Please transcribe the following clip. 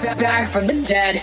Back from the dead.